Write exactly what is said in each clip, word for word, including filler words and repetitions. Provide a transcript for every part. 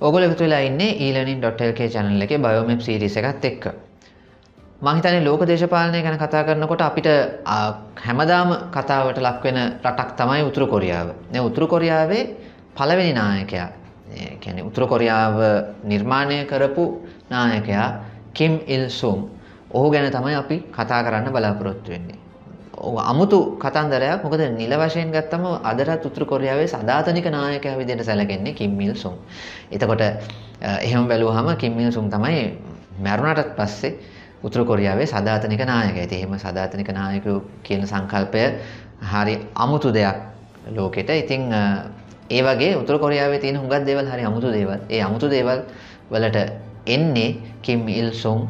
ඔගොල්ලෝ එකතු වෙලා ඉන්නේ e learning dot l k channel එකේ biomap series එකත් එක්ක. මම හිතන්නේ ලෝක දේශපාලනය ගැන කතා කරනකොට අපිට හැමදාම කතාවට ලක් වෙන රටක් තමයි උතුරු කොරියාව. නේ උතුරු කොරියාවේ පළවෙනි නායකයා, ඒ කියන්නේ උතුරු කොරියාව නිර්මාණය කරපු නායකයා කිම් ඉල් සුම්. ඔහු ගැන තමයි අපි කතා කරන්න බලාපොරොත්තු වෙන්නේ. අමුතු කතන්දරයක්. මොකද නිල වශයෙන් ගත්තම අදටත් උතුරු කොරියාවේ සදාතනික නායකයා විදිහට සැලකෙන්නේ කිම් ඉල් සුම්. එතකොට එහෙම බැලුවහම කිම් ඉල් සුම් තමයි මැරුණාට පස්සේ උතුරු කොරියාවේ සදාතනික නායකයා. ඉතින් එහෙම සදාතනික නායකයෝ කියන සංකල්පය හරි අමුතු දෙයක් ලෝකෙට. ඉතින් ඒ වගේ උතුරු කොරියාවේ තියෙන හුඟක් දේවල් හරි අමුතු දේවල්. ඒ අමුතු දේවල් වලට එන්නේ කිම් ඉල් සුම්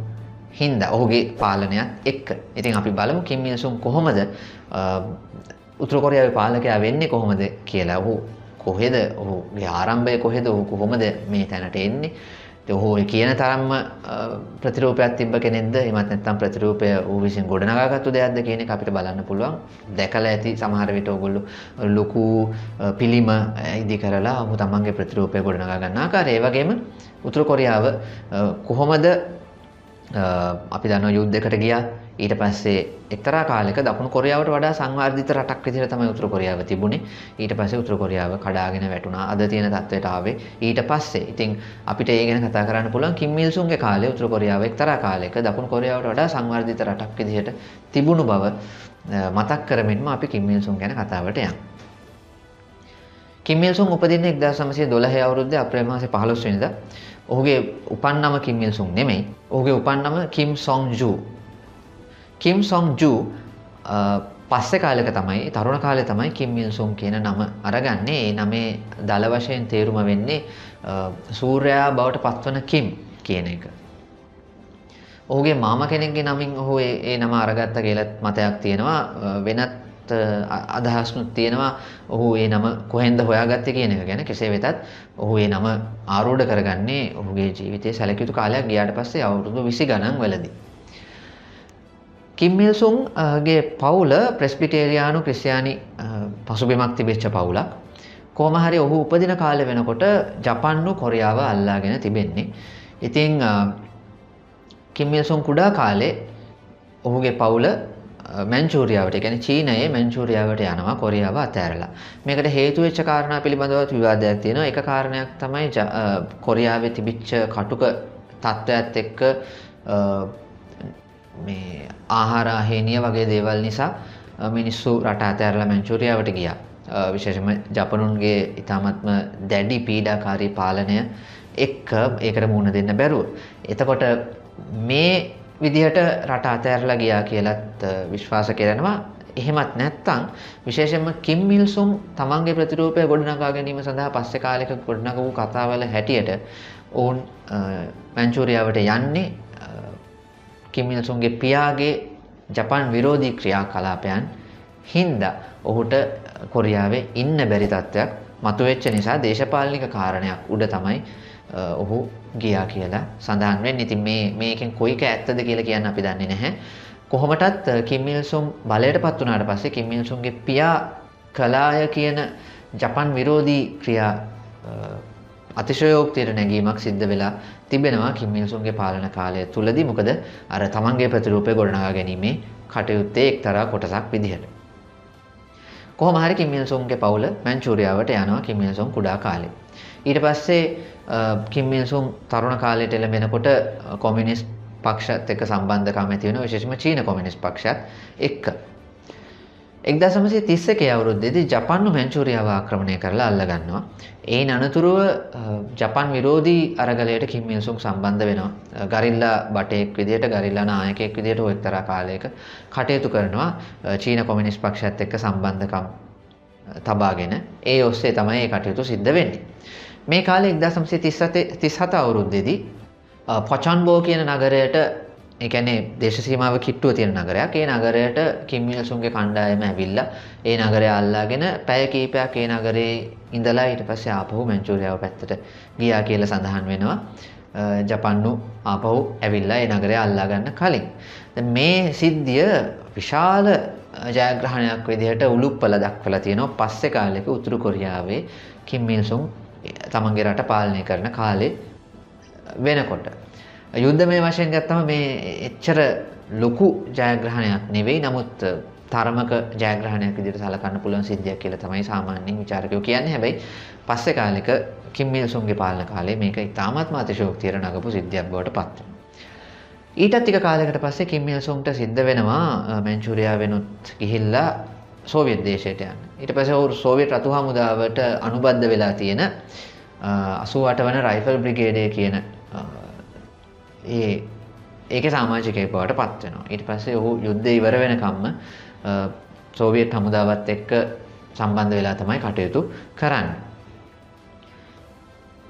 හින්දා, ඔහුගේ පාලනයත් එක්ක. ඉතින් අපි බලමු කිම් ඉල් සුම් කොහොමද උතුරු කොරියාවේ පාලකයා වෙන්නේ කොහොමද කියලා. ඔහු කොහෙද, ඔහුගේ ආරම්භය කොහෙද, ඔහු කොහොමද මේ තැනට එන්නේ? ඉතින් ඔහු කියන තරම්ම ප්‍රතිරූපයක් තිබ්බ කෙනෙක්ද, එහෙමත් නැත්නම් ප්‍රතිරූපය ඌ විසින් ගොඩනගාගත්තු දෙයක්ද කියන එක අපිට බලන්න පුළුවන්. දැකලා ඇති සමහර විට ඔයගොල්ලෝ ලොකු පිළිම ඉදි කරලා ඔහු තමන්ගේ ප්‍රතිරූපය ගොඩනගා ගන්න ආකාරය, ඒ වගේම උතුරු කොරියාව කොහොමද අපි දන්නවා යුද්ධයකට ගියා. ඊට පස්සේ එක්තරා කාලයක දකුණු කොරියාවට වඩා සංවර්ධිත රටක් විදිහට තමයි උතුරු කොරියාව තිබුණේ. ඊට පස්සේ උතුරු කොරියාව කඩාගෙන වැටුණා. අද තියෙන තත්වයට ආවේ ඊට පස්සේ. ඉතින් අපිට ඒ ගැන කතා කරන්න පුළුවන්. කිම් ඉල් සුම්ගේ කාලේ උතුරු කොරියාව එක්තරා කාලයක දකුණු කොරියාවට වඩා සංවර්ධිත රටක් විදිහට තිබුණු බව මතක් කරමින්ම අපි කිම් ඉල් සුම් ගැන කතාවට යමු. කිම් ඉල් සුම් උපදින්නේ එක්දහස් නවසිය දොළහේ අවුරුද්දේ අප්‍රේල් මාසේ පහළොස් වෙනිදා. ඔහුගේ උපන් නම කිම් ඉල් සුම් නෙමෙයි. ඔහුගේ උපන් නම කිම් සොන් ජු. කිම් සොන් ජු පස්සේ කාලෙක තමයි, තරුණ කාලේ තමයි කිම් ඉල් සුම් කියන නම අරගන්නේ. ඒ නමේ දල වශයෙන් තේරුම වෙන්නේ සූර්යයා බවට පත්වන කිම් කියන එක. ඔහුගේ මාමා කෙනෙක්ගේ නමින් ඔහු ඒ නම අරගත්ත කියලා මතයක් තියෙනවා. වෙනත් අදහස්නුත් තියෙනවා ඔහු ඒ නම කොහෙන්ද හොයාගත්තේ කියන එක ගැන. කෙසේ වෙතත් ඔහු ඒ නම ආරෝඪ කරගන්නේ ඔහුගේ ජීවිතයේ සැලකිය යුතු කාලයක් ගියාට පස්සේ අවුරුදු විසි ගණන් වලදී. කිම් ඉල් සුම්ගේ පවුල ප්‍රෙස්බිටේරියානු ක්‍රිස්තියානි පසුබිමක් තිබෙච්ච පවුලක්. කොහොම හරි ඔහු උපදින කාලේ වෙනකොට ජපන්නු කොරියාව අල්ලාගෙන තිබෙන්නේ. ඉතින් කිම් ඉල් සුම් කුඩා කාලේ ඔහුගේ පවුල මැන්චූරියාවට, ඒ කියන්නේ චීනයේ මැන්චූරියාවට යනවා කොරියාව අතහැරලා. මේකට හේතු වෙච්ච කාරණා පිළිබඳව විවාදයක් තියෙනවා. එක කාරණයක් තමයි කොරියාවේ තිබිච්ච කටුක තත්ත්වයත් එක්ක මේ ආහාර ආහේනිය වගේ දේවල් නිසා මිනිස්සු රට අතහැරලා මැන්චූරියාවට ගියා. විශේෂයෙන්ම ජපනුන්ගේ ඉතාමත්ම දැඩි පීඩාකාරී පාලනය එක්ක ඒකට මුහුණ දෙන්න බැරුව. එතකොට මේ විදිහට රට අතහැරලා ගියා කියලත් විශ්වාස කරනවා. එහෙමත් නැත්නම් විශේෂයෙන්ම කිම් ඉල් සුම් තමන්ගේ ප්‍රතිරූපය ගොඩනගා ගැනීම සඳහා පස්සේ කාලෙක ගොඩනගපු කතාවල හැටියට ඔවුන් මැන්චූරියාවට යන්නේ කිම් ඉල් සුම්ගේ පියාගේ ජපාන් විරෝධී ක්‍රියාකලාපයන් හින්දා ඔහුට කොරියාවේ ඉන්න බැරි තත්ත්වයක් මතුවෙච්ච නිසා දේශපාලනික කාරණයක් උඩ තමයි ඔහු ගියා කියලා සඳහන් වෙන්නේ. ඉතින් මේ මේකෙන් කොයික ඇත්තද කියලා කියන්න අපි දන්නේ නැහැ. කොහොමටත් කිම් ඉල් සුම් බලයටපත් වුණාට පස්සේ කිම් ඉල් සුම්ගේ පියා කලාය කියන ජපන් විරෝධී ක්‍රියා අතිශයෝක්තියට නැගීමක් සිද්ධ වෙලා තිබෙනවා කිම් ඉල් සුම්ගේ පාලන කාලය තුලදී. මොකද අර තමන්ගේ ප්‍රතිරූපය ගොඩනගා ගැනීමේ කටයුත්තේ එක්තරා කොටසක් විදිහට. කොහොම හරි කිම් ඉල් සුම්ගේ පවුල මැන්චූරියාවට යනවා කිම් ඉල් සුම් කුඩා කාලේ. ඊට පස්සේ කිම් ඉල් සුම් තරුණ කාලයට එළඹෙනකොට කොමියුනිස්ට් පක්ෂයත් එක්ක සම්බන්ධකම් ඇති වෙනවා, විශේෂයෙන්ම චීන කොමියුනිස්ට් පක්ෂයත් එක්ක. එක්දහස් නවසිය තිස් එකේ අවුරුද්දේදී ජපාන් මැන්චූරියාව ආක්‍රමණය කරලා අල්ලගන්නවා. ඒන් අනතුරුව ජපාන් විරෝධී අරගලයට කිම් ඉල් සුම් සම්බන්ධ වෙනවා. ගරිල්ලා බටයෙක් විදිහට, ගරිල්ලා නායකයෙක් විදිහට ඔය එක්තරා කාලයක කටයුතු කරනවා චීන කොමියුනිස්ට් පක්ෂයත් එක්ක සම්බන්ධකම් තබාගෙන. ඒ ඔස්සේ තමයි මේ කටයුතු සිද්ධ වෙන්නේ. මේ කාලේ එක්දහස් නවසිය තිස් හත අවුරුද්දේදී පොචොන්බෝ කියන නගරයට, ඒ කියන්නේ දේශ සීමාව කිට්ටුව තියෙන නගරයක්, ඒ නගරයට කිම් ඉල් සුම්ගේ කණ්ඩායම ඇවිල්ලා ඒ නගරය අල්ලාගෙන පැය කීපයක් ඒ නගරේ ඉඳලා ඊට පස්සේ ආපහු මැන්චූරියාව පැත්තට ගියා කියලා සඳහන් වෙනවා. ජපන්නු ආපහු ඇවිල්ලා ඒ නගරය අල්ලා ගන්න කලින්. මේ සිද්ධිය විශාල ජයග්‍රහණයක් විදිහට උලුප්පල දක්වලා තියෙනවා. පස්සේ කාලෙක උතුරු කොරියාවේ කිම් ඉල් සුම් තමන්ගේ රට පාලනය කරන කාලේ වෙනකොට. යුද්ධමය වශයෙන් ගත්තම මේ එච්චර ලොකු ජයග්‍රහණයක් නෙවෙයි. නමුත් තරමක ජයග්‍රහණයක් විදිහට සලකන්න පුළුවන් සිද්ධියක් කියලා තමයි සාමාන්‍යයෙන් විචාරකයෝ කියන්නේ. හැබැයි පස්සේ කාලෙක කිම් ඉල් සුන්ගේ පාලන කාලේ මේක ඉතාමත්ම අතිශෝක්තියට නගපු සිද්ධියක් බවට පත් වෙනවා. ඊටත් ටික කාලයකට පස්සේ කිම් ඉල් සුන්ට සිද්ධ වෙනවා මැන්චූරියා වෙනුත් ගිහිල්ලා සෝවියට් දේශයට යන්න. ඊට පස්සේ ඔවුන් සෝවියට් රතු හමුදාවට අනුබද්ධ වෙලා තියෙන අසූ අට වන රයිෆල් බ්‍රිගේඩය කියන ඒ ඒකේ සමාජිකයෙක් බවට පත් වෙනවා. ඊට පස්සේ ඔහු යුද්ධය ඉවර වෙනකම්ම සෝවියට් හමුදාවත් එක්ක සම්බන්ධ වෙලා තමයි කටයුතු කරන්නේ.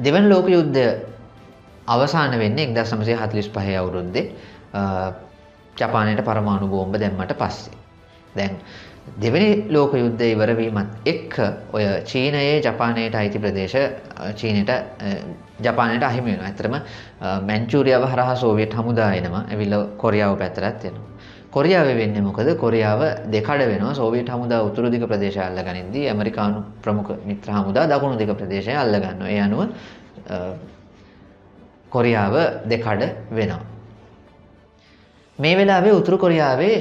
දෙවන ලෝක යුද්ධය අවසාන වෙන්නේ එක්දහස් නවසිය හතළිස් පහේ අවුරුද්දේ ජපානයට පරමාණු බෝම්බ දැම්මට පස්සේ. දැන් දෙවැනි ලෝක යුද්ධය ඉවර වීමත් එක්ක ඔය චීනයේ ජපානයට අයිති ප්‍රදේශ චීනයට ජපානයට අහිමි වෙනවා. ඇත්තටම මැන්චූරියාව හරහා සෝවියට් හමුදා එනවා. එවිල කොරියාව පැත්තට එනවා. කොරියාවේ වෙන්නේ මොකද? කොරියාව දෙකඩ වෙනවා. සෝවියට් හමුදා උතුරු දිග ප්‍රදේශය අල්ලගනින්දී ඇමරිකානු ප්‍රමුඛ මිත්‍ර හමුදා දකුණු දිග ප්‍රදේශය අල්ලගන්නවා. ඒ අනුව කොරියාව දෙකඩ වෙනවා. මේ වෙලාවේ උතුරු කොරියාවේ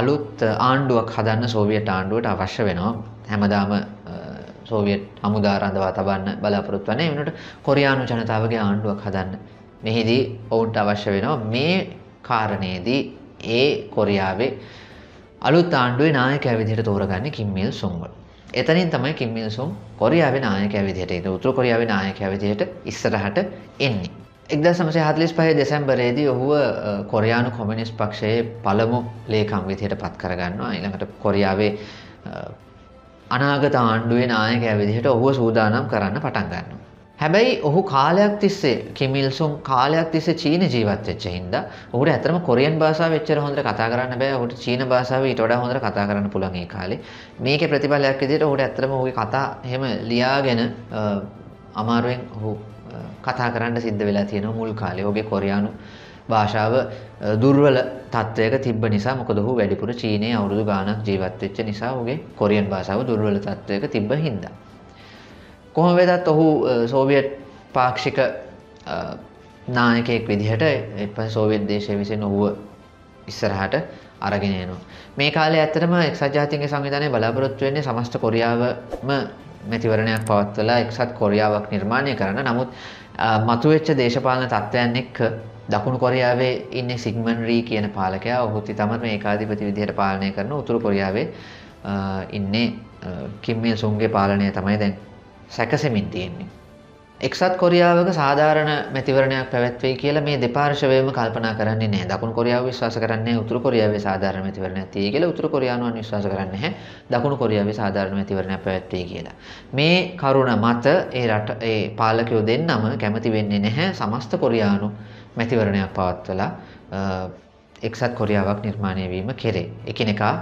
අලුත් ආණ්ඩුවක් හදන්න සෝවියට් ආණ්ඩුවට අවශ්‍ය වෙනවා. හැමදාම සෝවියට් හමුදා රඳවා තබන්න බලාපොරොත්තු වෙන වෙනකොට කොරියානු ජනතාවගේ ආණ්ඩුවක් හදන්න මෙහිදී ඔවුන්ට අවශ්‍ය වෙනවා. මේ කාරණේදී ඒ කොරියාවේ අලුත් ආණ්ඩුවේ නායකයා විදිහට තෝරගන්නේ කිම් ඉල් සුන්ව. එතනින් තමයි කිම් ඉල් සුන් කොරියාවේ නායකයා විදිහට ඒ උතුරු කොරියාවේ නායකයා විදිහට ඉස්සරහට එන්නේ. එක්දහස් නවසිය හතළිස් පහේ දෙසැම්බරේදී ඔහුව කොරියානු කොමියුනිස්ට් පක්ෂයේ පළමු ලේකම් විදිහට පත් කරගන්නවා. ඊළඟට කොරියාවේ අනාගත ආණ්ඩුවේ නායකයා විදිහට ඔහුව සූදානම් කරන්න පටන් ගන්නවා. හැබැයි ඔහු කාලයක් තිස්සේ කිම් ඉල් සුන් කාලයක් තිස්සේ චීන ජීවත් වෙච්ච හින්දා ඔහුට ඇත්තටම කොරියන් භාෂාව එච්චර හොඳට කතා කරන්න බෑ. ඔහුට චීන භාෂාව ඊට වඩා හොඳට කතා කරන්න පුළුවන් ඒ කාලේ. මේකේ ප්‍රතිඵලයක් විදිහට ඔහුට ඇත්තටම ඔහුගේ කතා එහෙම ලියාගෙන අමාරුවෙන් ඔහු කතා කරන්න සිද්ධ වෙලා තියෙනවා මුල් කාලේ. ඔහුගේ කොරියානු භාෂාව දුර්වල තත්වයක තිබ්බ නිසා, මොකද ඔහු වැඩිපුර චීනයේ අවුරුදු ගාණක් ජීවත් වෙච්ච නිසා ඔහුගේ කොරියන් භාෂාව දුර්වල තත්වයක තිබ්බ හින්දා. කොහොම වෙතත් ඔහු සෝවියට් පාක්ෂික නායකයෙක් විදිහට ඊපස්සේ සෝවියට් දේශය විසින් ඔහුව ඉස්සරහට අරගෙන යනවා. මේ කාලේ ඇත්තටම එක්සත් ජාතීන්ගේ සංවිධානය බලාපොරොත්තු වෙන්නේ සමස්ත කොරියාවම මැතිවරණයක් පවත්වලා එක්සත් කොරියාවක් නිර්මාණය කරන්න. නමුත් මතුවෙච්ච දේශපාලන තත්ත්වයන් එක්ක දකුණු කොරියාවේ ඉන්නේ සිග්මන්ඩ් රී කියන පාලකයා. ඔහුත් ඊටමත් මේ ඒකාධිපති විදිහට පාලනය කරන උතුරු කොරියාවේ ඉන්නේ කිම් ඉල් සුන්ගේ පාලනය තමයි දැන් සැකසෙමින් තියෙන්නේ. එක්සත් කොරියාවක සාධාරණ මැතිවරණයක් පැවැත්වෙයි කියලා මේ දෙපාර්ශවයම කල්පනා කරන්නේ නැහැ. දකුණු කොරියාව විශ්වාස කරන්නේ උතුරු කොරියාවේ සාධාරණ මැතිවරණයක් තියෙයි කියලා. උතුරු කොරියානුවන් විශ්වාස කරන්නේ නැහැ දකුණු කොරියාවේ සාධාරණ මැතිවරණයක් පැවැත්වෙයි කියලා. මේ කරුණ මත ඒ රට ඒ පාලකයෝ දෙන්නම කැමති වෙන්නේ නැහැ සමස්ත කොරියානු මැතිවරණයක් පවත්වලා එක්සත් කොරියාවක් නිර්මාණය වීම කෙරේ. එකිනෙකා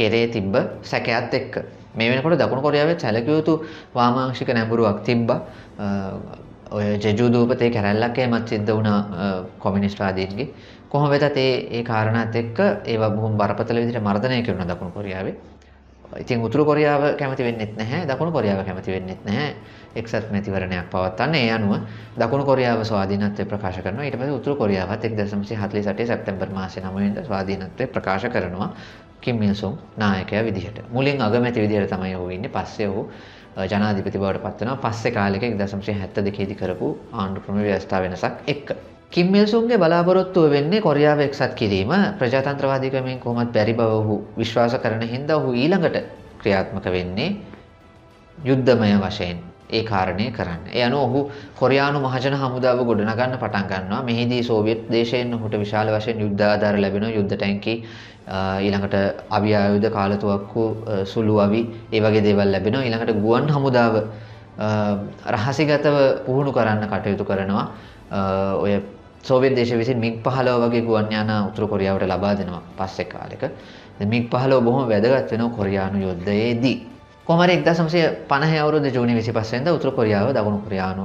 කෙරේ තිබ්බ සැකයත් එක්ක මේ වෙනකොට දකුණු කොරියාවේ සැලකිය යුතු වාමාංශික නැඹුරුවක් තිබ්බා. ඔය ජෙජූ දූපතේ කැරැල්ලක් එමත් සිද්ධ වුණා කොමියුනිස්ට්වාදීන්ගේ. කොහොම වෙතත් ඒ ඒ කාරණාත් එක්ක ඒවා බොහොම බරපතල විදිහට මර්ධනය කෙරුණා දකුණු කොරියාවේ. ඉතින් උතුරු කොරියාව කැමති වෙන්නෙත් නැහැ, දකුණු කොරියාව කැමති වෙන්නෙත් නැහැ එක්සත් මැතිවරණයක් පවත්වන්න. ඒ අනුව දකුණු කොරියාව ස්වාධීනත්වය ප්‍රකාශ කරනවා. ඊට පස්සේ උතුරු කොරියාවත් එක්දහස් නවසිය හතළිස් අටේ සැප්තැම්බර් මාසයේ නවය වෙනිදා ස්වාධීනත්වය ප්‍රකාශ කරනවා කිම් ඉල් සුන් නායකයා විදිහට. මුලින් අගමැති විදිහට තමයි ඔහු ඉන්නේ. පස්සේ ඔහු ජනාධිපති බවට පත් වෙනවා. පස්සේ කාලෙක එක්දහස් නවසිය හැත්තෑ දෙකේ දී කරපු ආණ්ඩු ක්‍රම ව්‍යවස්ථා වෙනසක් එක්ක. කිම් ඉල් සුන්ගේ බලාපොරොත්තුව වෙන්නේ කොරියාව එක්සත් කිරීම. ප්‍රජාතන්ත්‍රවාදී ක්‍රමයෙන් කොහොමත් බැරි බව ඔහු විශ්වාස කරන හින්දා ඔහු ඊළඟට ක්‍රියාත්මක වෙන්නේ යුද්ධමය වශයෙන් ඒ කාරණේ කරන්න. ඒ අනුව ඔහු කොරියානු මහජන හමුදාව ගොඩනගන්න පටන් ගන්නවා. මෙහිදී සෝවියට් දේශයෙන් ඔහුට විශාල වශයෙන් යුද්ධ ආධාර ලැබෙනවා. යුද්ධ ටැංකි, ඊළඟට අවි ආයුධ, කාලතුවක්කු, සුළු අවි, ඒ වගේ දේවල් ලැබෙනවා. ඊළඟට ගුවන් හමුදාව රහසිගතව පුහුණු කරන්න කටයුතු කරනවා. ඔය සෝවියට් දේශය විසින් මිග් පහළොව වගේ ගුවන් යාන උතුරු කොරියාවට ලබා දෙනවා පස්සේ කාලෙක. මිග් පහළොව බොහොම වැදගත් වෙනවා කොරියානු යුද්ධයේදී. කොහොමද එක්දහස් නවසිය පනහේ අවුරුද්දේ ජූනි විසිපස් වෙනිදා උතුරු කොරියාව දකුණු කොරියානු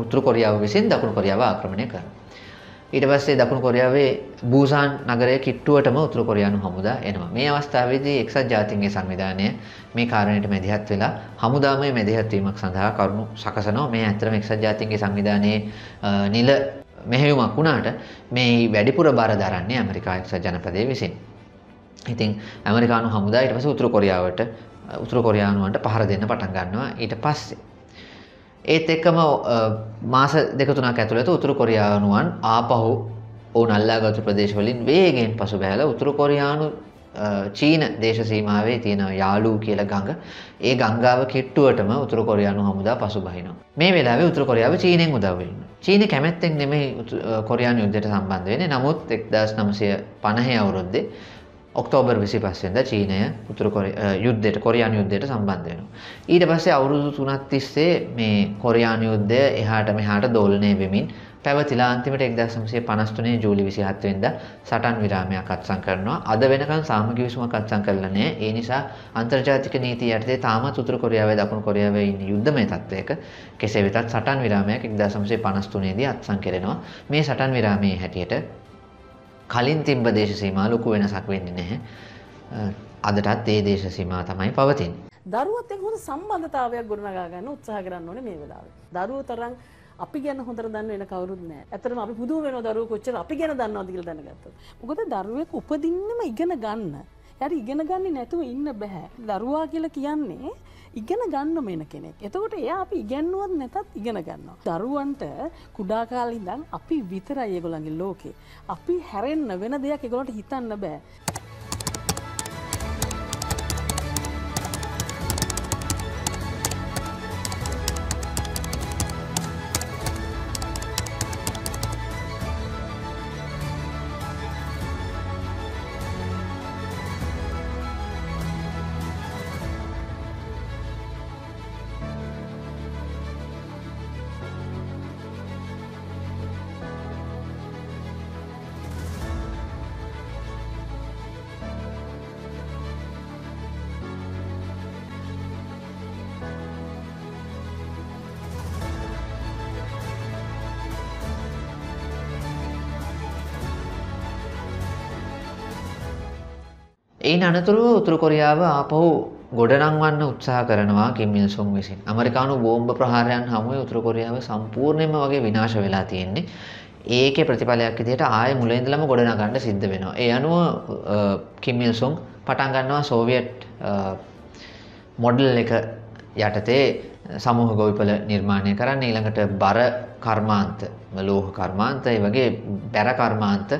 උතුරු කොරියාව විසින් දකුණු කොරියාව ආක්‍රමණය කරනවා. ඊට පස්සේ දකුණු කොරියාවේ බූසාන් නගරයේ කිට්ටුවටම උතුරු කොරියානු හමුදා එනවා. මේ අවස්ථාවේදී එක්සත් ජාතීන්ගේ සංවිධානය මේ කාරණයට මැදිහත් වෙලා හමුදාමය මැදිහත් වීමක් සඳහා කරුණු සකසනවා. මේ ඇත්තටම එක්සත් ජාතීන්ගේ සංවිධානයේ නිල මෙහෙයුමක් වුණාට මේ වැඩිපුර බාර දරන්නේ ඇමරිකා එක්සත් ජනපදයේ විසින්. ඉතින් ඇමරිකානු හමුදා ඊට පස්සේ උතුරු කොරියාවට උතුරු කොරියානුවන්ට පහර දෙන්න පටන් ගන්නවා. ඊට පස්සේ ඒත් එක්කම මාස දෙක තුනක් ඇතුළත උතුරු කොරියානුවන් ආපහු ඔවුන් අල්ලාගත්තු ප්‍රදේශ වලින් වේගයෙන් පසු බැහැලා උතුරු කොරියානු චීන දේශ සීමාවේ තියෙන යාලූ කියලා ගඟ ඒ ගංගාව කිට්ටුවටම උතුරු කොරියානු හමුදා පසුබහිනවා. මේ වෙලාවේ උතුරු කොරියාව චීනෙන් උදව් වෙනවා. චීනේ කැමැත්තෙන් නෙමෙයි කොරියානු යුද්ධයට සම්බන්ධ වෙන්නේ. නමුත් එක්දාස් නවසිය පනහේ අවුරුද්දේ ඔක්තෝබර් විසිපස් වෙනිදා චීනය උතුරු යුද්ධයට කොරියානු යුද්ධයට සම්බන්ධ වෙනවා. ඊට පස්සේ අවුරුදු තුනක් තිස්සේ මේ කොරියානු යුද්ධය එහාට මෙහාට දෝලණය වෙමින් පැවතිලා අන්තිමට එක්දාස් නවසිය පනස් තුනේ ජූලි විසිහත වෙනිදා සටන් විරාමයක් අත්සන් කරනවා. අද වෙනකන් සාමූහික විසුමක් අත්සන් කරලා නැහැ. ඒ නිසා අන්තර්ජාතික නීතිය යටතේ තාමත් උතුරු කොරියාවේ දකුණු කොරියාවේ ඉන්න යුද්ධමය තත්ත්වයක කෙසේ වෙතත් සටන් විරාමයක් එක්දාස් නවසිය පනස් තුනේ දී අත්සන් කරනවා. මේ සටන් විරාමයේ හැටියට කලින් තිබ්බ දේශ සීමා ලොකු වෙනසක් වෙන්නේ නැහැ. අදටත් ඒ දේශ සීමා තමයි පවතින්නේ. දරුවොත් එක්ක හොඳ සම්බන්ධතාවයක් ගොඩනගා ගන්න උත්සාහ කරන්න ඕනේ මේ වෙලාවේ. දරුවෝ තරම් අපි ගැන හොඳට දන්න වෙන කවුරුත් නැහැ. ඇත්තටම අපි පුදුම වෙනවා දරුවෝ කොච්චර අපි ගැන දන්නවද කියලා දැනගත්තොත්. මොකද දරුවෙක් උපදින්නම ඉගෙන ගන්න. එයාට ඉගෙන ගන්නේ නැතුව ඉන්න බෑ. දරුවා කියලා කියන්නේ ඉගෙන ගන්න වෙන කෙනෙක්. එතකොට එයා අපි ඉගෙනුවත් නැතත් ඉගෙන ගන්නවා. දරුවන්ට කුඩා කාලේ ඉඳන් අපි විතරයි ඒගොල්ලන්ගේ ලෝකේ. අපි හැරෙන්න වෙන දෙයක් ඒගොල්ලන්ට හිතන්න බෑ. ඒ අනතුරුව උතුරු කොරියාව ආපහු ගොඩනංවන්න උත්සාහ කරනවා කිම් ඉල් සුන් විසින්. ඇමරිකානු බෝම්බ ප්‍රහාරයන් හමුවේ උතුරු කොරියාව සම්පූර්ණයෙන්ම වගේ විනාශ වෙලා තියෙන්නේ. ඒකේ ප්‍රතිඵලයක් විදිහට ආයේ මුල ඉඳලම ගොඩනගන්න සිද්ධ වෙනවා. ඒ අනුව කිම් ඉල් සුන් පටන් ගන්නවා සෝවියට් මොඩල් එක යටතේ සමූහ ගොවිපළ නිර්මාණය කරන්න. ඊළඟට බර කර්මාන්ත, ලෝහ කර්මාන්ත, ඒ වගේ බැර කර්මාන්ත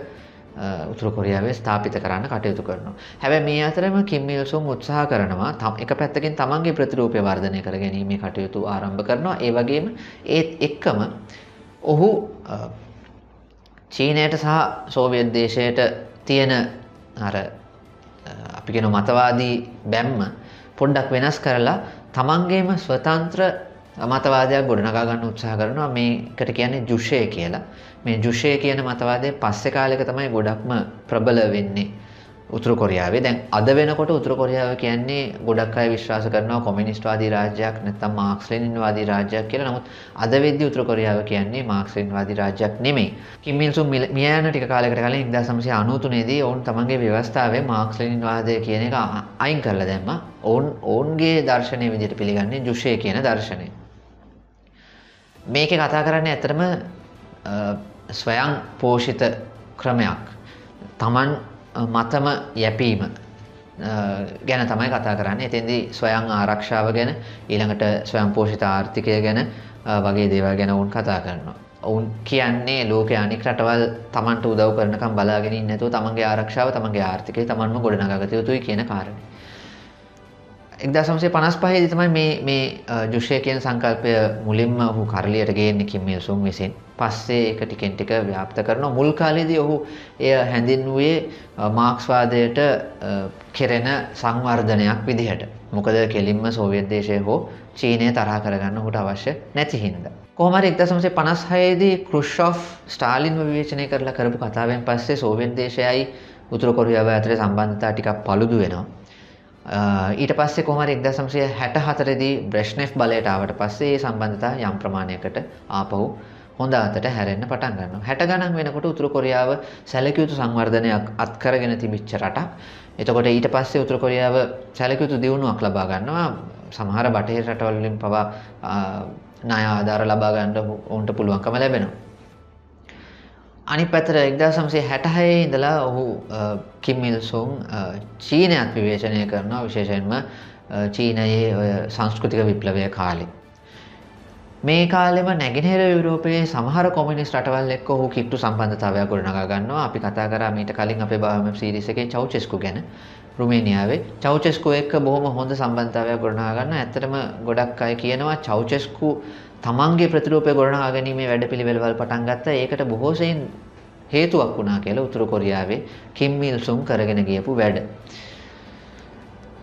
උතුරු කොරියාවේ ස්ථාපිත කරන්න කටයුතු කරනවා. හැබැයි මේ අතරම කිම් ඉල් සුන් උත්සාහ කරනවා එක පැත්තකින් තමන්ගේ ප්‍රතිරූපය වර්ධනය කර ගැනීමේ කටයුතු ආරම්භ කරනවා. ඒ වගේම ඒත් එක්කම ඔහු චීනයට සහ සෝවියට් දේශයට තියෙන අර අපි කියන මතවාදී බැම්ම පොඩ්ඩක් වෙනස් කරලා තමන්ගේම ස්වතන්ත්‍ර මතවාදයක් ගොඩනගා ගන්න උත්සාහ කරනවා. මේකට කියන්නේ ජුෂේ කියලා. මේ ජුෂේ කියන මතවාදය පස්සේ කාලෙක තමයි ගොඩක්ම ප්‍රබල වෙන්නේ උතුරු කොරියාවේ. දැන් අද වෙනකොට උතුරු කොරියාව කියන්නේ ගොඩක් අය විශ්වාස කරනවා කොමියුනිස්ට්වාදී රාජ්‍යයක් නැත්නම් මාක්ස් ලෙනින්වාදී රාජ්‍යයක් කියලා. නමුත් අද වෙද්දී උතුරු කොරියාව කියන්නේ මාක්ස් ලෙනින්වාදී රාජ්‍යයක් නෙමෙයි. කිම් ඉල් සුන් මිය යන ටික කාලයකට කලින් එක්දාස් නවසිය අනූතුනේ දී ඔවුන් තමන්ගේ ව්‍යවස්ථාවේ මාක්ස් ලෙනින්වාදය කියන එක අයින් කරලා දැම්මා. ඔවුන් ඔවුන්ගේ දර්ශනය විදිහට පිළිගන්නේ ජුෂේ කියන දර්ශනය. මේකේ කතා කරන්නේ ඇත්තටම ස්වයං පෝෂිත ක්‍රමයක්. තමන් මතම යැපීම ගැන තමයි කතා කරන්නේ. එතෙන්දී ස්වයං ආරක්ෂාව ගැන, ඊළඟට ස්වයං පෝෂිත ආර්ථිකය ගැන වගේ දේවල් ගැන වුන් කතා කරනවා. ඔවුන් කියන්නේ ලෝකයේ අනෙක් රටවල් තමන්ට උදව් කරනකම් බලාගෙන ඉන්නේ නැතුව තමන්ගේ ආරක්ෂාව, තමන්ගේ ආර්ථිකය තමන්ම ගොඩනගාගත යුතුයි කියන කාරණේ. එක්දාස් නවසිය පනස් පහේ දී තමයි මේ මේ ජුෂේ කියන සංකල්පය මුලින්ම ඔහු කරලියට ගේන්නේ කිම් ඉල් සුන් විසින්. පස්සේ ඒක ටිකෙන් ටික ව්‍යාප්ත කරනවා. මුල් කාලේදී ඔහු එය හැඳින්වුවේ මාක්ස්වාදයට කෙරෙන සංවර්ධනයක් විදිහට. මොකද කෙලින්ම සෝවියට් දේශය හෝ චීනය තරහ කරගන්න ඔහුට අවශ්‍ය නැති හින්දා. කොහොම හරි එක්දාස් නවසිය පනස් හයේ දී ක්‍රුෂ්චොව් ස්ටාලින්ව විවේචනය කරලා කරපු කතාවෙන් පස්සේ සෝවියට් දේශයයි උතුරු කොරියාව අතරේ සම්බන්ධතා ටිකක් paludu වෙනවා. ඊට පස්සේ කොහොමද එක්දාස් නවසිය හැටහතරේ දී බ්‍රෙෂ්නෙව් බලයට ආවට පස්සේ මේ සම්බන්ධතා යම් ප්‍රමාණයකට ආපහු හොඳට හැරෙන්න පටන් ගන්නවා. හැට ගණන් වෙනකොට උතුරු කොරියාව සැලකිය යුතු සංවර්ධනයක් අත්කරගෙන තිබිච්ච රටක්. එතකොට ඊට පස්සේ උතුරු කොරියාව සැලකිය යුතු දියුණුවක් ලබා ගන්නවා. සමහර බටහිර රටවල් වලින් පවා ණය ආධාර ලබා ගන්න උන්ට පුළුවන්කම ලැබෙනවා. අනිත් පැත්තට එක්දාස් නවසිය හැටහයේ ඉඳලා ඔහු කිම් ඉල් සුන් චීනයත් විවේචනය කරනවා, විශේෂයෙන්ම චීනයේ ඔය සංස්කෘතික විප්ලවය කාලේ. මේ කාලෙම නැගෙනහිර යුරෝපයේ සමහර කොමියුනිස්ට් රටවල් එක්ක ඔහු කිට්ටු සම්බන්ධතාවයක් ගොඩනගා ගන්නවා. අපි කතා කරා මීට කලින් අපේ බායෝමැප් සීරීස් එකේ චවුචෙස්කු ගැන. රුමේනියාවේ චවුචෙස්කු එක්ක බොහොම හොඳ සම්බන්ධතාවයක් ගොඩනගා ගන්නවා. ඇත්තටම ගොඩක් අය කියනවා චවුචෙස්කු තමන්ගේ ප්‍රතිරූපය ගොඩනගා ගැනීමේ වැඩපිළිවෙළවල් පටන් ගත්තා. ඒකට බොහෝ සෙයින් හේතුවක් වුණා කියලා උතුරු කොරියාවේ කිම් ඉල් සුන් කරගෙන ගියපු වැඩ.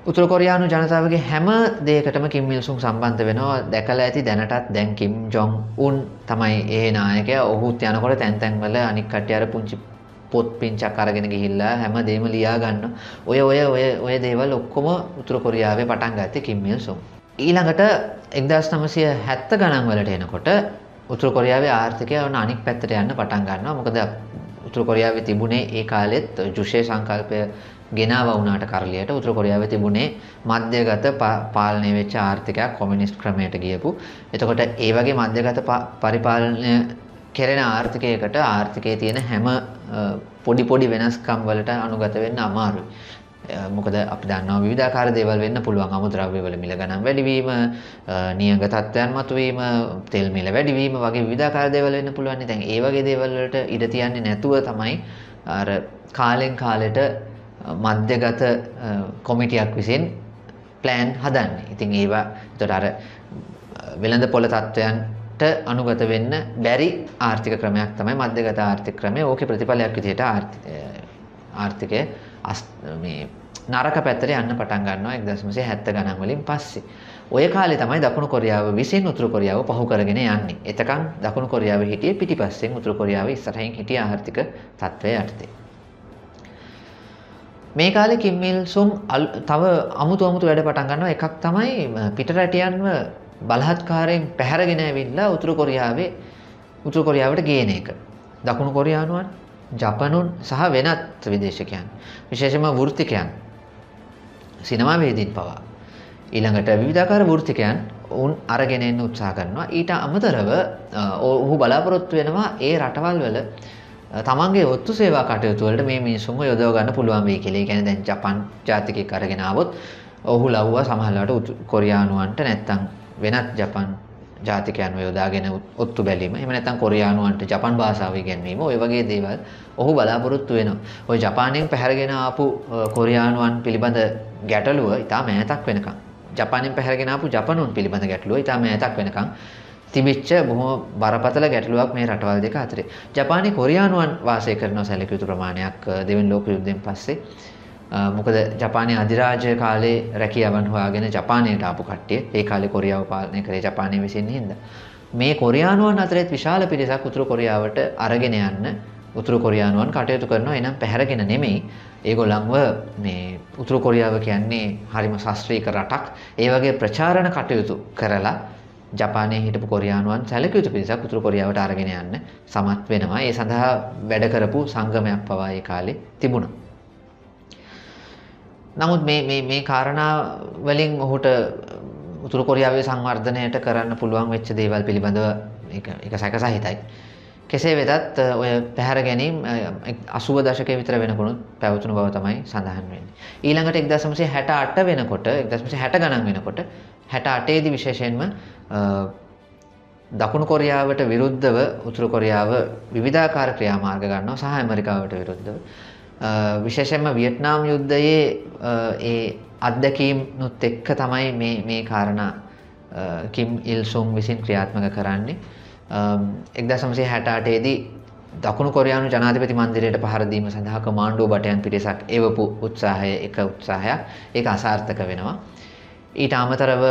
උතුරු කොරියානු ජනතාවගේ හැම දෙයකටම කිම් ඉල් සුන් සම්බන්ධ වෙනවා. දැකලා ඇති දැනටත් දැන් කිම් ජොන් උන් තමයි ඒ නායකයා. ඔහුත් යනකොට තැන් තැන් වල අනික් කට්ටිය අර පුංචි පොත් පිංචක් අරගෙන ගිහිල්ලා හැමදේම ලියා ගන්න. ඔය ඔය ඔය ඔය දේවල් ඔක්කොම උතුරු කොරියාවේ පටන් ගත්තේ කිම් ඉල් සුන්. ඊළඟට එක්දාස් නවසිය හැත්තෑ ගණන් වලට එනකොට උතුරු කොරියාවේ ආර්ථිකය වන අනික් පැත්තට යන්න පටන් ගන්නවා. මොකද උතුරු කොරියාවේ තිබුණේ ඒ කාලෙත් ජුෂේ සංකල්පය ගෙනාවා වුණාට කරලියට උතුරු කොරියාවේ තිබුණේ මධ්‍යගත පාලනය වෙච්ච ආර්ථිකයක් කොමියුනිස්ට් ක්‍රමයට ගියපු. එතකොට ඒ වගේ මධ්‍යගත පරිපාලනය කෙරෙන ආර්ථිකයකට ආර්ථිකයේ තියෙන හැම පොඩි පොඩි වෙනස්කම් වලට අනුගත වෙන්න අමාරුයි. මොකද අපි දන්නවා විවිධාකාර දේවල් වෙන්න පුළුවන්. අමුද්‍රව්‍ය වල මිල ගණන් වැඩිවීම, නියඟ තත්ත්වයන් මතුවීම, තෙල් මිල වැඩිවීම වගේ විවිධාකාර දේවල් වෙන්න පුළුවන්. දැන් ඒ වගේ දේවල් වලට ඉඩ තියන්නේ නැතුව තමයි අර කාලෙන් කාලෙට මධ්‍යගත කොමිටියක් විසින් ප්ලෑන් හදන්නේ. ඉතින් ඒවා එතකොට අර වෙළඳ පොළ තත්ත්වයන්ට අනුගත වෙන්න බැරි ආර්ථික ක්‍රමයක් තමයි මධ්‍යගත ආර්ථික ක්‍රමය. ඕකේ ප්‍රතිඵලයක් විදිහට ආර්ථිකය මේ නරක පැත්තට යන්න පටන් ගන්නවා එක්දාස් නවසිය හැත්තෑ ගණන් වලින් පස්සේ. ඔය කාලේ තමයි දකුණු කොරියාව විසින් උතුරු කොරියාව පහු කරගෙන යන්නේ. එතකන් දකුණු කොරියාව හිටියේ පිටිපස්සෙන්, උතුරු කොරියාව ඉස්සරහින් හිටියේ ආර්ථික තත්ත්වය යටතේ. මේ කාලේ කිම් ඉල් සුන් තව අමුතු අමුතු වැඩ පටන් ගන්නවා. එකක් තමයි පිටරටියන්ව බලහත්කාරයෙන් පැහැරගෙන ඇවිල්ලා උතුරු කොරියාවේ උතුරු කොරියාවට ගේන එක. දකුණු කොරියානුවන්, ජපනුන් සහ වෙනත් විදේශිකයන්, විශේෂයෙන්ම වෘත්තිකයන්, සිනමාවේදීන් පවා ඊළඟට විවිධාකාර වෘත්තිකයන් උන් අරගෙන එන්න උත්සාහ කරනවා. ඊට අමතරව ඔහු බලාපොරොත්තු වෙනවා ඒ රටවල් වල තමන්ගේ ඔත්තු සේවා කටයුතු වලට මේ මිනිස්සුම යොදව ගන්න පුළුවන් වෙයි කියලා. ඒ කියන්නේ දැන් ජපන් ජාතිකයෙක් අරගෙන ආවොත් ඔහු ලව්වා සමහරවිට කොරියානුවන්ට, නැත්නම් වෙනත් ජපන් ජාතිකයන්ව යොදාගෙන ඔත්තු බැලීම, එහෙම නැත්නම් කොරියානුවන්ට ජපන් භාෂාව ඉගෙනීම, ඔය වගේ දේවල් ඔහු බලාපොරොත්තු වෙනවා. ඔය ජපානයෙන් පැහැරගෙන ආපු කොරියානුවන් පිළිබඳ ගැටලුව ඉතාම ඈතක් වෙනකන්, ජපානයෙන් පැහැරගෙන ආපු ජපනුන් පිළිබඳ ගැටලුව ඉතාම ඈතක් වෙනකන් තිබිච්ච බොහොම බරපතල ගැටලුවක් මේ රටවල් දෙක අතරේ. ජපානයේ කොරියානුවන් වාසය කරන සැලකිය යුතු ප්‍රමාණයක් දෙවෙනි ලෝක යුද්ධයෙන් පස්සේ, මොකද ජපානයේ අධිරාජ්‍ය කාලේ රැකියාවන් හොයාගෙන ජපානයට ආපු කට්ටිය ඒ කාලේ කොරියාව පාලනය කරේ ජපානයේ විසින් හින්දා මේ කොරියානුවන් අතරේත් විශාල පිරිසක් උතුරු කොරියාවට අරගෙන යන්න උතුරු කොරියානුවන් කටයුතු කරනවා. එනම් පැහැරගෙන නෙමෙයි, ඒගොල්ලන්ව මේ උතුරු කොරියාව කියන්නේ හරිම ශාස්ත්‍රීය රටක්, ඒ වගේ ප්‍රචාරණ කටයුතු කරලා ජපානයේ හිටපු කොරියානුවන් සැලකිය යුතු පිරිසක් උතුරු කොරියාවට අරගෙන යන්න සමත් වෙනවා. ඒ සඳහා වැඩ කරපු සංගමයක් පවා ඒ කාලේ තිබුණා. නමුත් මේ මේ මේ කාරණා වලින් ඔහුට උතුරු කොරියාවේ සංවර්ධනයට කරන්න පුළුවන් වෙච්ච දේවල් පිළිබඳව ඒක ඒක සැකසහිතයි. කෙසේ වෙතත් ඔය පැහැර ගැනීම අසූව දශකයේ විතර වෙනකොට පැවතුණු බව තමයි සඳහන් වෙන්නේ. ඊළඟට එක්දාස් නවසිය හැටඅට වෙනකොට එක්දාස් නවසිය හැටෑ ගණන් වෙනකොට හැටඅටේ දී විශේෂයෙන්ම දකුණු කොරියාවට විරුද්ධව උතුරු කොරියාව විවිධාකාර ක්‍රියාමාර්ග ගන්නවා සහ ඇමරිකාවට විරුද්ධව. විශේෂයෙන්ම වියට්නාම් යුද්ධයේ ඒ අත්දැකීම්නුත් එක්ක තමයි මේ මේ කාරණා කිම් ඉල් සුන් විසින් ක්‍රියාත්මක කරන්නේ. එක්දාස් නවසිය හැටඅට දී දකුණු කොරියානු ජනාධිපති මන්දිරයට පහර දීම සඳහා කමාන්ඩෝ බටයන් පිරිසක් එවපු උත්සාහය එක උත්සාහයක්. ඒක අසාර්ථක වෙනවා. ඊට අමතරව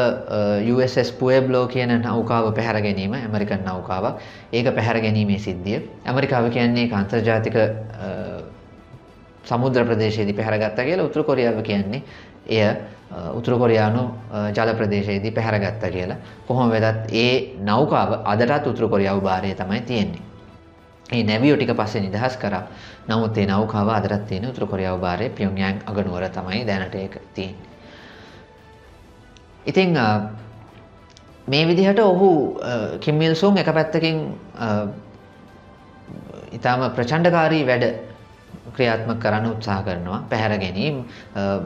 යූ එස් එස් පුයබ්ලෝ කියන නෞකාව පැහැර ගැනීම, ඇමරිකන් නෞකාවක්, ඒක පැහැර ගැනීමේ සිද්ධිය. ඇමරිකාව කියන්නේ ඒක අන්තර්ජාතික සමුද්‍ර ප්‍රදේශයේදී පැහැරගත්තා කියලා, උතුරු කොරියාව කියන්නේ එය උතුරු කොරියානු ජල ප්‍රදේශයේදී පැහැරගත්තා කියලා. කොහොම වෙතත් ඒ නෞකාව අදටත් උතුරු කොරියාව භාරයේ තමයි තියෙන්නේ. මේ නැවියෝ ටික පස්සේ නිදහස් කරා. නමුත් මේ නෞකාව අදටත් තියෙන උතුරු කොරියාව භාරයේ පියොන්යාන් අගනුවර තමයි දැනට ඒක තියෙන්නේ. ඉතින් මේ විදිහට ඔහු කිම් ඉල් සුන් එක පැත්තකින් ඊටම ප්‍රචණ්ඩකාරී වැඩ ක්‍රියාත්මක කරන්න උත්සාහ කරනවා, පැහැර ගැනීම,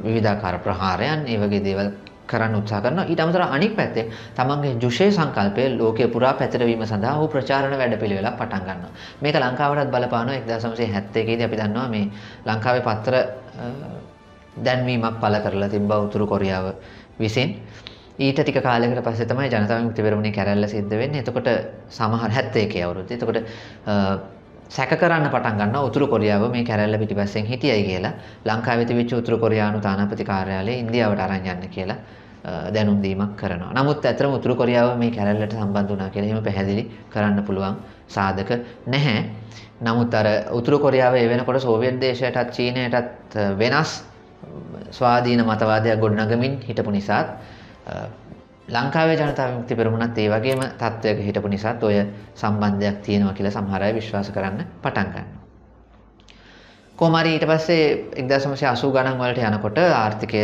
විවිධාකාර ප්‍රහාරයන්, ඒ වගේ දේවල් කරන්න උත්සාහ කරනවා. ඊට අමතරව අනෙක් පැත්තේ තමන්ගේ ජුෂේ සංකල්පය ලෝකේ පුරා පැතිරවීම සඳහා ඔහු ප්‍රචාරණ වැඩපිළිවෙලක් පටන් ගන්නවා. මේක ලංකාවටත් බලපානවා. එක්දාස් නවසිය හැත්තේ දී අපි දන්නවා මේ ලංකාවේ පත්‍ර දැන්වීමක් පළ කරලා තිබ්බා උතුරු කොරියාව විසින්. ඊට ටික කාලයකට පස්සේ තමයි ජනතා විමුක්ති පෙරමුණේ කැරැල්ල සිද්ධ වෙන්නේ. එතකොට සමහර හැත්තේ එකේ අවුරුද්දේ. එතකොට සැක කරන්න පටන් ගන්නවා උතුරු කොරියාව මේ කැරැල්ල පිටිපස්සෙන් හිටියයි කියලා. ලංකාවේ තිබිච්ච උතුරු කොරියානු තානාපති කාර්යාලය ඉන්දියාවට අරන් යන්න කියලා දැනුම් දීමක් කරනවා. නමුත් ඇත්තටම උතුරු කොරියාව මේ කැරැල්ලට සම්බන්ධ වුණා කියලා එහෙම පැහැදිලි කරන්න පුළුවන් සාධක නැහැ. නමුත් අර උතුරු කොරියාව ඒ වෙනකොට සෝවියට් දේශයටත් චීනයටත් වෙනස් ස්වාධීන මතවාදයක් ගොඩනගමින් හිටපු නිසාත් ලංකාවේ ජනතා විමුක්ති පෙරමුණත් ඒ වගේම තත්වයක හිටපු නිසාත් ඔය සම්බන්ධයක් තියෙනවා කියලා සමහර අය විශ්වාස කරන්න පටන් ගන්නවා. කොහොම හරි ඊට පස්සේ එක්දාස් නවසිය අසූ ගණන් වලට යනකොට ආර්ථිකය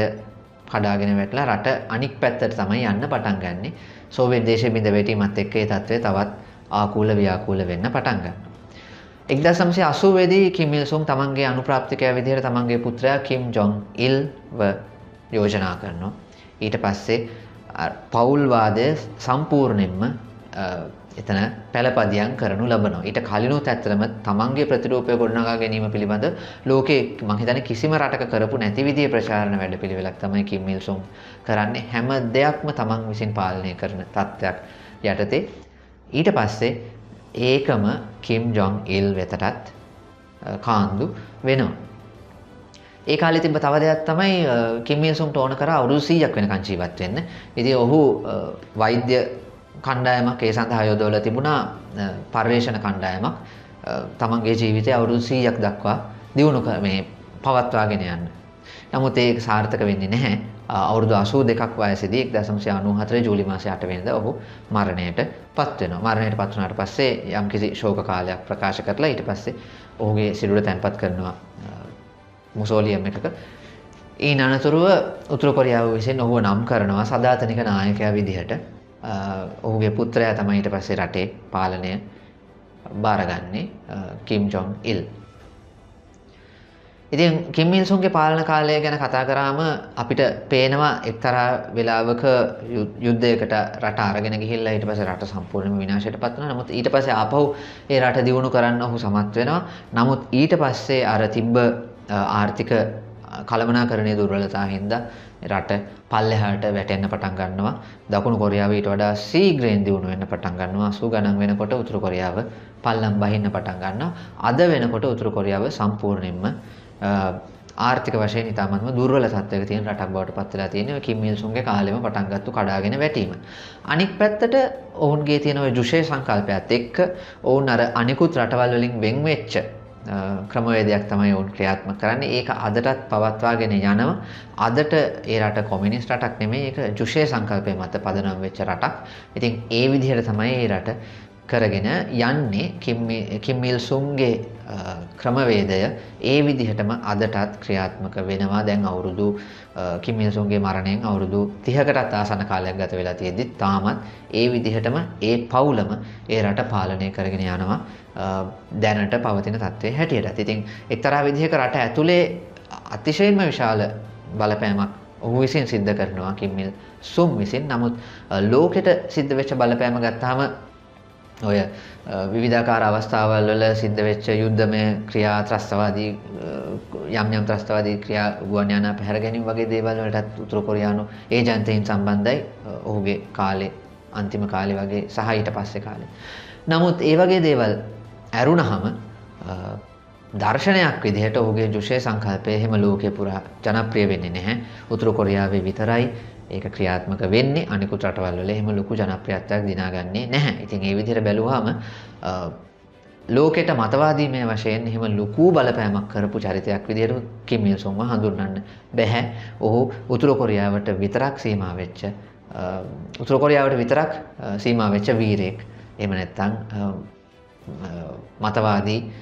කඩාගෙන වැටලා රට අනික් පැත්තට තමයි යන්න පටන් ගන්නෙ. සෝවියට් දේශයේ බිඳ වැටීමත් එක්ක ඒ තත්වය තවත් ආකූල ව්‍යාකූල වෙන්න පටන් ගන්නවා. එක්දාස් නවසිය අසූ වෙදී කිම් ඉල් සුන් තමන්ගේ අනුප්‍රාප්තිකයා විදිහට තමන්ගේ පුත්‍රයා කිම් ජොන් ඉල්ව යෝජනා කරනවා. ඊට පස්සේ පවුල්වාදය සම්පූර්ණයෙන්ම එතන පැලපදියම් කරනු ලබනවා. ඊට කලිනුත් ඇත්තටම තමන්ගේ ප්‍රතිරූපය ගොඩනගා ගැනීම පිළිබඳ ලෝකේ මම හිතන්නේ කිසිම රටක කරපු නැති විදිහේ ප්‍රචාරණ වැඩපිළිවෙලක් තමයි කිම් ඉල් සුන් කරන්නේ. හැම දෙයක්ම තමන් විසින් පාලනය කරන තත්ත්වයක් යටතේ. ඊට පස්සේ ඒකම කිම් ජොන් ඉල් වෙතටත් කාන්දු වෙනවා. ඒ කාලේ තිබ්බ තව දෙයක් තමයි කිම් ඉල් සුන්ට ඕන කරා අවුරුදු සීයක් වෙනකන් ජීවත් වෙන්න. ඉතින් ඔහු වෛද්‍ය කණ්ඩායමක් ඒ සඳහා යොදවලා තිබුණා, පර්යේෂණ කණ්ඩායමක්. තමන්ගේ ජීවිතය අවුරුදු සීයක් දක්වා දියුණු මේ පවත්වාගෙන යන්න. නමුත් ඒක සාර්ථක වෙන්නේ නැහැ. අවුරුදු අසූ දෙකක් වයසේදී එක්දාස් නවසිය අනූහතරේ ජූලි මාසේ අටවැනිදා ඔහු මරණයට පත් වෙනවා. මරණයට පත් වුණාට පස්සේ යම්කිසි ශෝක කාලයක් ප්‍රකාශ කරලා ඊට පස්සේ ඔහුගේ සිරුර තැන්පත් කරනවා මුසෝලියම් එකක. ඒ අනතුරුව උතුරු කොරියාව විසින් ඔහුව නම් කරනවා සදාතනික නායකයා විදිහට. ඔහුගේ පුත්‍රයා තමයි ඊට පස්සේ රටේ පාලනය බාරගන්නේ කිම් ජොන් ඉල්. ඉතින් කිම් ඉල් සුන්ගේ පාලන කාලය ගැන කතා කරාම අපිට පේනවා එක්තරා වෙලාවක යුද්ධයකට රට අරගෙන ගිහිල්ලා ඊට පස්සේ රට සම්පූර්ණයෙන්ම විනාශයටපත් වෙනවා. නමුත් ඊට පස්සේ ආපහු ඒ රට දියුණු කරන්න ඔහු සමත් වෙනවා. නමුත් ඊට පස්සේ අර තිබ්බ ආර්ථික කළමනාකරණයේ දුර්වලතාව හින්දා රට පල්ලෙහාට වැටෙන්න පටන් ගන්නවා. දකුණු කොරියාව ඊට වඩා ශීඝ්‍රයෙන් දියුණු වෙන්න පටන් ගන්නවා. අසූ ගණන් වෙනකොට උතුරු කොරියාව පල්ලම් බහින්න පටන් ගන්නවා. අද වෙනකොට උතුරු කොරියාව සම්පූර්ණයෙන්ම ආර්ථික වශයෙන් ඉතාමත්ම දුර්වල තත්ත්වයක තියෙන රටක් බවට පත් වෙලා තියෙනවා. කිම් ඉල් සුන්ගේ කාලෙම පටන්ගත්තු කඩාගෙන වැටීම. අනික් පැත්තට ඔවුන්ගේ තියෙන ওই ජුෂේ සංකල්පයත් එක්ක ඔවුන් අර අනිකුත් රටවල් වලින් වෙන් වෙච්ච ක්‍රමවේදයක් තමයි ඔවුන් ක්‍රියාත්මක කරන්නේ. ඒක අදටත් පවත්වාගෙන යනවා. අදට ඒ රට කොමියුනිස්ට් රටක් නෙමෙයි. ඒක ජුෂේ සංකල්පය මත පදනම් වෙච්ච රටක්. ඉතින් ඒ විදිහට තමයි ඒ රට කරගෙන යන්නේ. කිම් ඉල් සුන්ගේ ක්‍රමවේදය ඒ විදිහටම අදටත් ක්‍රියාත්මක වෙනවා. දැන් අවුරුදු කිම් ඉල් සුන්ගේ මරණයෙන් අවුරුදු තිහකටත් ආසන්න කාලයක් ගත වෙලා තියෙද්දි තාමත් ඒ විදිහටම ඒ පවුලම ඒ රට පාලනය කරගෙන යනවා දැනට පවතින තත්ත්වයේ හැටියට. ඉතින් එක්තරා විදිහක රට ඇතුලේ අතිශයින්ම විශාල බලපෑමක් ඔහු විසින් සිද්ධ කරනවා කිම් ඉල් සුන් විසින්. නමුත් ලෝකෙට සිද්ධ වෙච්ච බලපෑම ගත්තාම ඔය විවිධාකාර අවස්ථාවල් වල සිද්ධ වෙච්ච යුද්ධමය ක්‍රියා, ත්‍රස්තවාදී යම් යම් ත්‍රස්තවාදී ක්‍රියා, ගුවන් යානා පැහැර ගැනීම වගේ දේවල් වලටත් උතුරු කොරියානු ඒජන්තයින් සම්බන්ධයි ඔහුගේ කාලේ අන්තිම කාලේ වගේ සහ ඊට පස්සේ කාලේ. නමුත් ඒ වගේ දේවල් ඇරුණහම දර්ශනයක් විදිහට ඔහුගේ ජුෂේ සංකල්පය එහෙම ලෝකේ පුරා ජනප්‍රිය වෙන්නේ නැහැ. උතුරු කොරියාවේ විතරයි ඒක ක්‍රියාත්මක වෙන්නේ. අනිකුත් රටවල් වල එහෙම ලොකු ජනප්‍රියත්වයක් දිනාගන්නේ නැහැ. ඉතින් ඒ විදිහට බැලුවාම ලෝකෙට මතවාදීමේ වශයෙන් එහෙම ලොකු බලපෑමක් කරපු චරිතයක් විදිහට කිම් ඉල් සුන් හඳුන්වන්න බැහැ. ඔහු උතුරු කොරියාවට විතරක් සීමා වෙච්ච උතුරු කොරියාවට විතරක් සීමා වෙච්ච වීරයෙක්. එහෙම නැත්නම් මතවාදී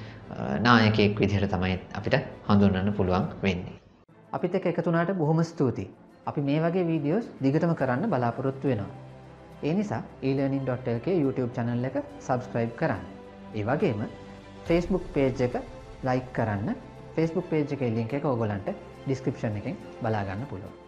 නායකයෙක් විදිහට තමයි අපිට හඳුන්වන්න පුළුවන් වෙන්නේ. අපිත් එක්ක එකතු වුණාට බොහොම ස්තුතියි. අපි මේ වගේ වීඩියෝස් දිගටම කරන්න බලාපොරොත්තු වෙනවා. ඒ නිසා e learning dot l k YouTube channel එක subscribe කරන්න. ඒ වගේම Facebook page එක like කරන්න. Facebook page එකේ link එක ඕගොල්ලන්ට description එකෙන් බලා ගන්න පුළුවන්.